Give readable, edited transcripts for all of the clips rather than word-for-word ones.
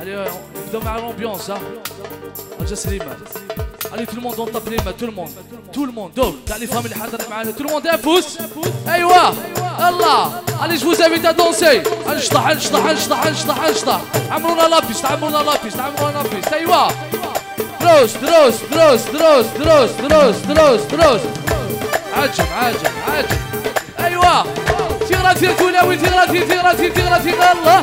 Allez, dans l'ambiance, hein. Allez, tout le monde, on tape les mains, tout le monde, allez, famille, tout le monde, un pouce. Aïwa, Allah, allez, je vous invite à danser. Al-Shtah, Amrouna la piste, aïwa. Dross. عجب. ايوا تيغراتي توناوي تيغراتي الله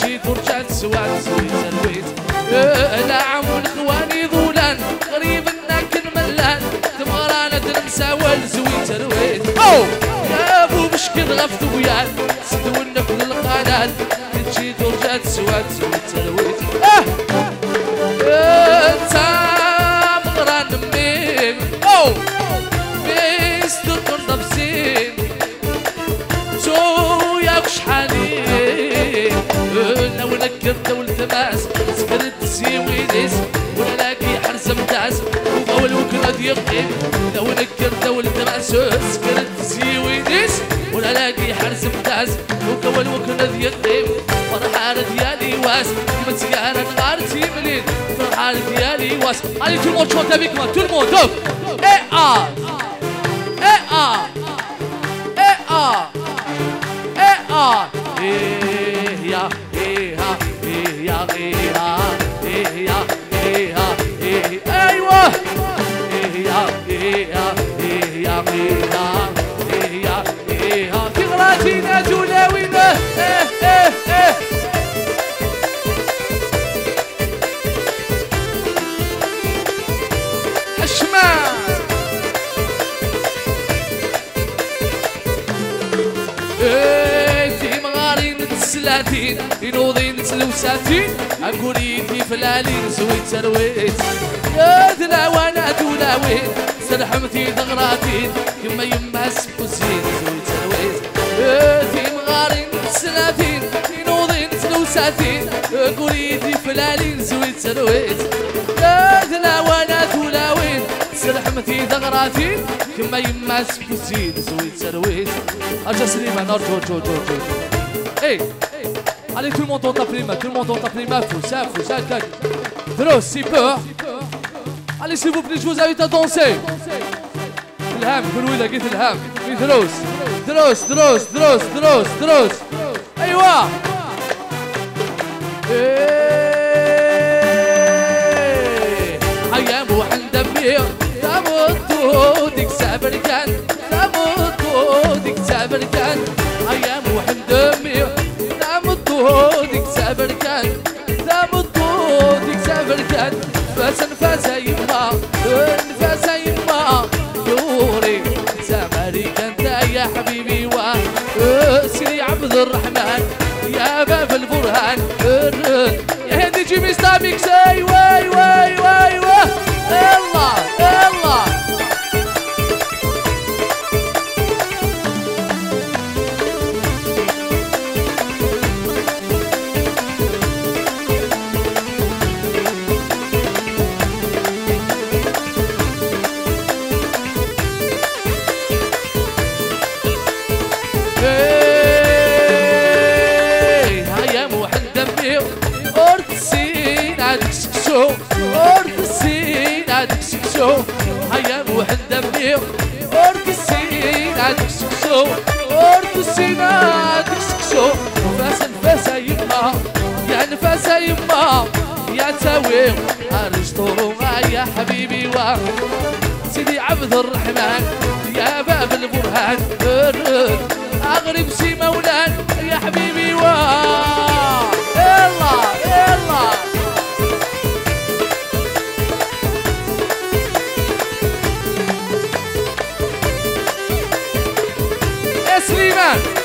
جيت ورجعت سواد سويت نعم الاخواني ذولان غريب انك الملان تمغرانا تنمسا والزويت رويت يا بو مشكل غفت وياك سدونا في القناه جيت ورجعت سواد سويت رويت انت مغران ميم ميستر كنا بزين تو ياك شحالين لو نكرت والتماس سكرت سيوي ديس ولا لاقي حرز متاس وقول وكرة يقيم لو نكرت والتماس سكرت سيوي ديس ولا لاقي حرز متاس وقول وكرة يقيم فرحة ديالي واس كما سيارة غارتي مليل فرحة ديالي واس علي tout le monde chante avec moi tout le monde donc ينوضين سلوساتين أقولي كيف لالين زويت سرويت دلاوانا دولاوين سرحمتي ثغراتين كما يما سبوسين زويت سرويت في مغارين سلاتين ينوضين سلوساتين أقولي كيف لالين زويت سرويت دلاوانا دولاوين سرحمتي ثغراتين كما يما سبوسين زويت سرويت أرجع سليمة نار جو إيه Allez, tout le monde tape les mains, faut ça. Dross, si peur. Allez, s'il vous plaît, je vous invite à danser. L'ham, Brouida, guide l'ham. Dross. Aïwa. Aïe, Mouhan Damir. Tamoutou, dik Saberkan. Aïe, Mouhan Damir. دام الطود يكسبركان نفاسا يما دوري سامريكا انت يا حبيبي وسيدي عبد الرحمن يا باب البرهان يا هندي جيب اسلاميك ساي واي الله هيا موحد دمير أرقصين عندك سكسو أرقصين عندك سكسو نفاسا يما يا تاوير أرشطو يا حبيبي و سيدي عبد الرحمن يا باب البرهان أغرب سي مولان يا حبيبي و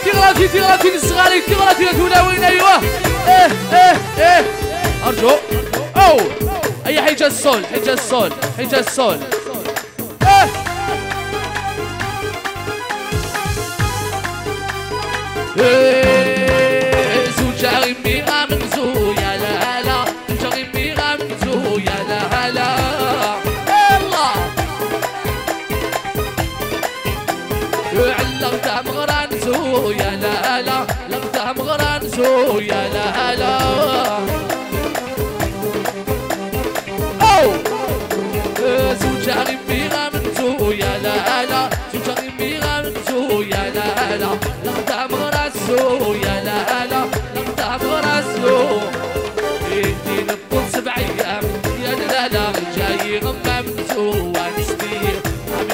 يلا تغراتي للصغاري تغراتي للتولاوين ايوه ارجو اي حجة الصول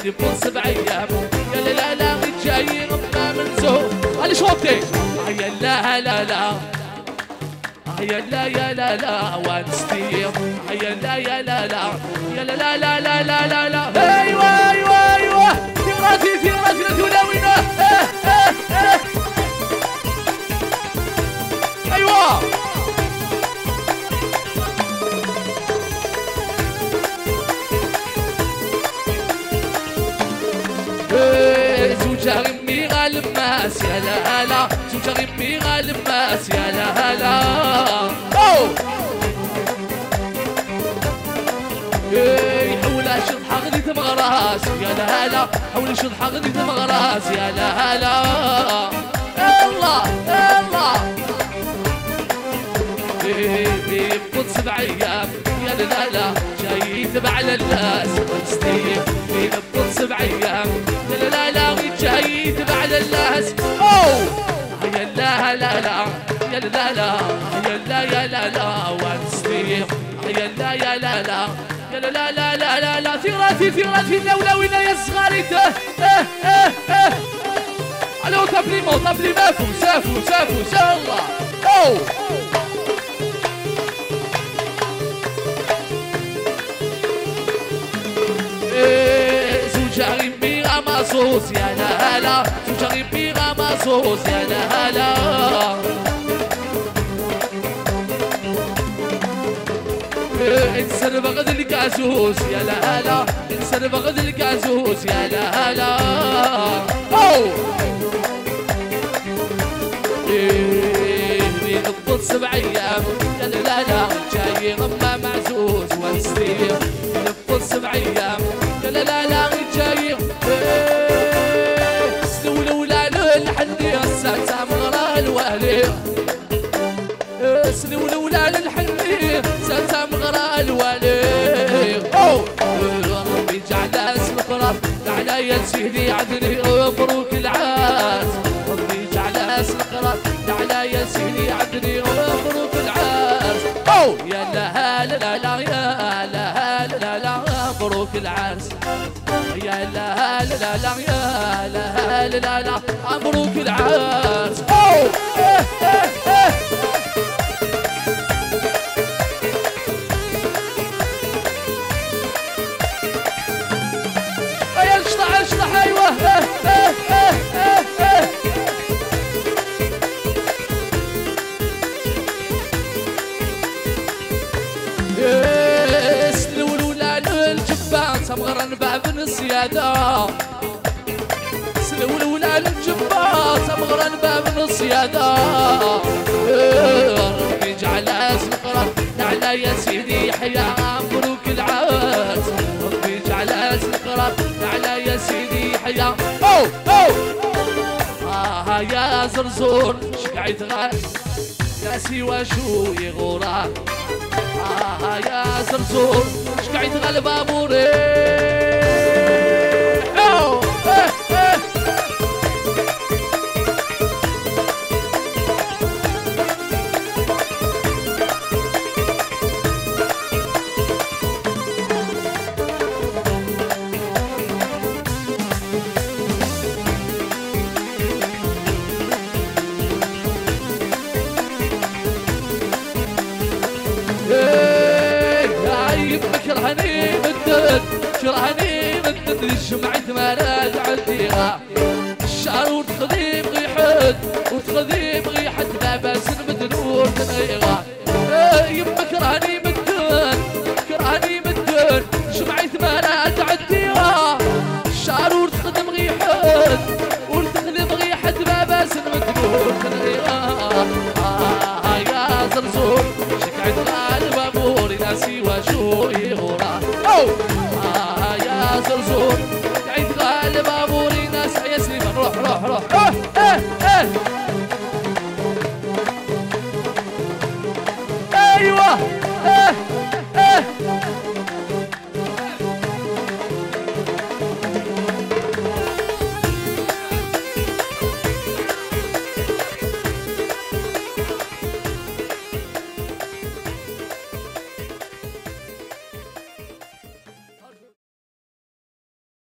يبون 7 أيام يا لا لا جاي ربنا منزوق على شوطي يا لا لا لا يا لا يا لا لا وانستير يا لا يا لا لا يا لا لا لا لا لا ايوه ايوه ايوه في راسي في راسي لا تلاوينا ايوه الماس يا لا لا زوجة غمي غالب ماس يا لا لا أو حول شطحة غدي تمغراس يا لا لا حول شطحة غدي تمغراس يا لا لا الله الله بيبقوا 7 أيام يا لا لا جاي تبع على الناس ونستيف بيبقوا 7 أيام يا لا لا جاي تبع للناس أو يا لا لا لا يا لا لا يا لا يا لا لا ونستير يا لا يا لا لا يا لا لا لا لا لا في راسي في راسي لولوين يا صغاريته اه اه اه الو تبليمو تبليماتو سافو سافو سالله أو زوجة مصوص يا لا لا زوجة غميرة مصوص يا لا لا انسان بغد الكاسوس يا لا لا انسان بغد الكاسوس يا لا لا أو نضبط 7 أيام يا لا لا جاي ربنا معزوز ونسير نضبط 7 أيام يا لا لا لا جاي سهلي عدلي مبروك العاس ربي جعل سقرة تعالى يا سهلي عدلي مبروك العاس أو يا لا لا لا يا لا لا لا مبروك العاس يا لا لا لا يا لا لا لا مبروك العاس أو صبغرن باب السيادة سلول ولا الجبار صبغرن باب السيادة ربي جعل سقرة تعالى يا سيدي يحيى مبروك العاس ربي جعل سقرة تعالى يا سيدي يحيى أو أو آه يا زرزور شقعد غاز يا سوى شو يغورا آه يا زرزور شقع يتغلب بابوري أو اه اه جمعت مرات عنديها الشعر وتخذي بريحت وتخذي بريحت لاباس المدنور تنغيرها يما كرهني مدن كرهني مدن جمعت مرات عنديها الشعر وتخذي بريحت وتخذي بريحت لاباس المدنور راسي وشوي غرا يا زرزور عيد غالب ابوري ناس يسلم روح روح روح